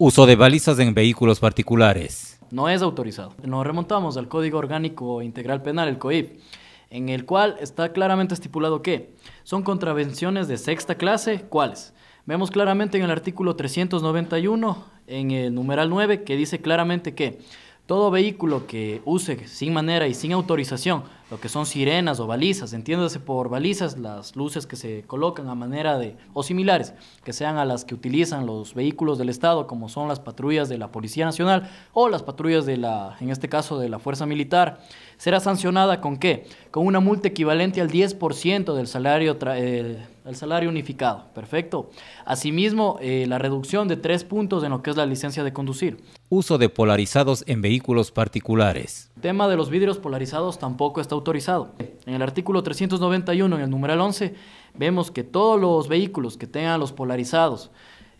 Uso de balizas en vehículos particulares. No es autorizado. Nos remontamos al Código Orgánico Integral Penal, el COIP, en el cual está claramente estipulado que son contravenciones de sexta clase, ¿cuáles? Vemos claramente en el artículo 391, en el numeral 9, que dice claramente que todo vehículo que use sin manera y sin autorización, lo que son sirenas o balizas, entiéndase por balizas las luces que se colocan a manera de, o similares, que sean a las que utilizan los vehículos del Estado, como son las patrullas de la Policía Nacional o las patrullas de la, en este caso, de la Fuerza Militar, será sancionada ¿con qué? Con una multa equivalente al 10% del salario el salario unificado, perfecto. Asimismo, la reducción de 3 puntos en lo que es la licencia de conducir. Uso de polarizados en vehículos particulares. El tema de los vidrios polarizados tampoco está autorizado. En el artículo 391, en el numeral 11, vemos que todos los vehículos que tengan los polarizados,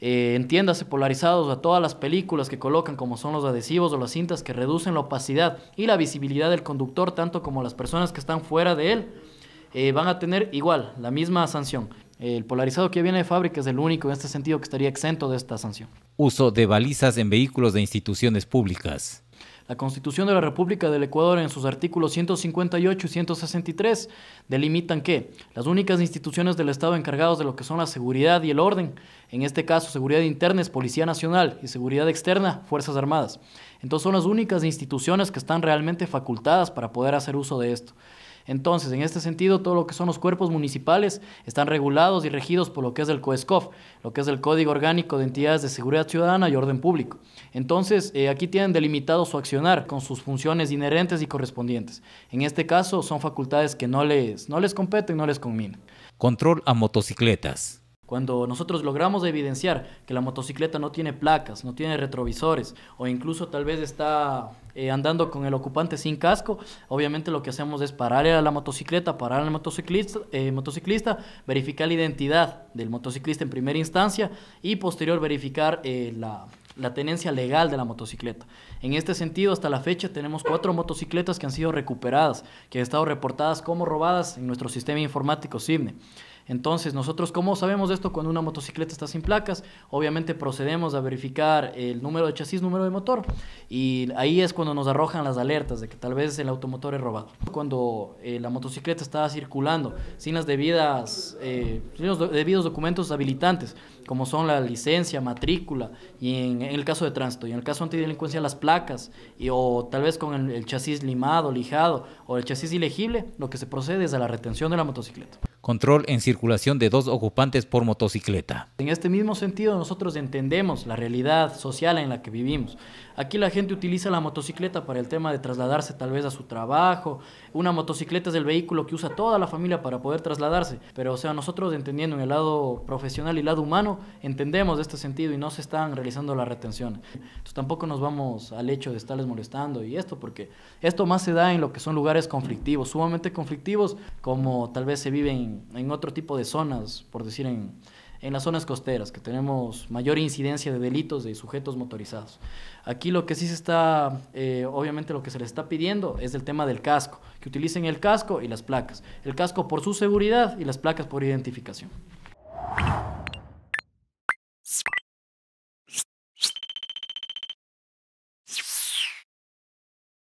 entiéndase polarizados a todas las películas que colocan, como son los adhesivos o las cintas que reducen la opacidad y la visibilidad del conductor, tanto como las personas que están fuera de él, van a tener igual la misma sanción. El polarizado que viene de fábrica es el único en este sentido que estaría exento de esta sanción. Uso de balizas en vehículos de instituciones públicas. La Constitución de la República del Ecuador, en sus artículos 158 y 163, delimitan que las únicas instituciones del Estado encargadas de lo que son la seguridad y el orden, en este caso seguridad interna es Policía Nacional y seguridad externa, Fuerzas Armadas. Entonces son las únicas instituciones que están realmente facultadas para poder hacer uso de esto. Entonces, en este sentido, todo lo que son los cuerpos municipales están regulados y regidos por lo que es el COESCOF, lo que es el Código Orgánico de Entidades de Seguridad Ciudadana y Orden Público. Entonces, aquí tienen delimitado su accionar con sus funciones inherentes y correspondientes. En este caso, son facultades que no les competen, no les conminan. Control a motocicletas. Cuando nosotros logramos evidenciar que la motocicleta no tiene placas, no tiene retrovisores o incluso tal vez está andando con el ocupante sin casco, obviamente lo que hacemos es parar a la motocicleta, parar al motociclista, verificar la identidad del motociclista en primera instancia y posterior verificar la tenencia legal de la motocicleta. En este sentido, hasta la fecha tenemos 4 motocicletas que han sido recuperadas, que han estado reportadas como robadas en nuestro sistema informático CIBNE. Entonces, nosotros, ¿cómo sabemos esto? Cuando una motocicleta está sin placas, obviamente procedemos a verificar el número de chasis, número de motor, y ahí es cuando nos arrojan las alertas de que tal vez el automotor es robado. Cuando la motocicleta está circulando sin las debidas, sin los debidos documentos habilitantes, como son la licencia, matrícula, y en el caso de tránsito, y en el caso de antidelincuencia, las placas, o tal vez con el chasis limado, lijado, o el chasis ilegible, lo que se procede es a la retención de la motocicleta. Control en circulación de 2 ocupantes por motocicleta. En este mismo sentido, nosotros entendemos la realidad social en la que vivimos. Aquí la gente utiliza la motocicleta para el tema de trasladarse tal vez a su trabajo. Una motocicleta es el vehículo que usa toda la familia para poder trasladarse. Pero, o sea, nosotros entendiendo en el lado profesional y el lado humano, entendemos este sentido y no se están realizando las retenciones. Entonces tampoco nos vamos al hecho de estarles molestando y esto, porque esto más se da en lo que son lugares conflictivos, sumamente conflictivos, como tal vez se vive en otro tipo de zonas, por decir en las zonas costeras, que tenemos mayor incidencia de delitos de sujetos motorizados. Aquí lo que sí se está, obviamente lo que se les está pidiendo es el tema del casco, que utilicen el casco y las placas. El casco por su seguridad y las placas por identificación.